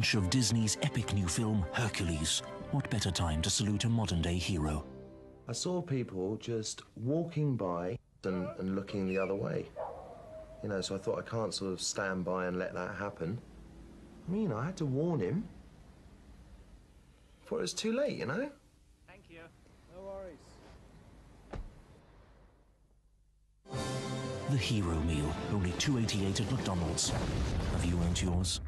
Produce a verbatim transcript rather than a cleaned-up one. launch of Disney's epic new film, Hercules, what better time to salute a modern-day hero? I saw people just walking by and, and looking the other way. You know, so I thought I can't sort of stand by and let that happen. I mean, I had to warn him before it was too late, you know? Thank you. No worries. The Hero Meal, only two eighty-eight at McDonald's. Have you earned yours?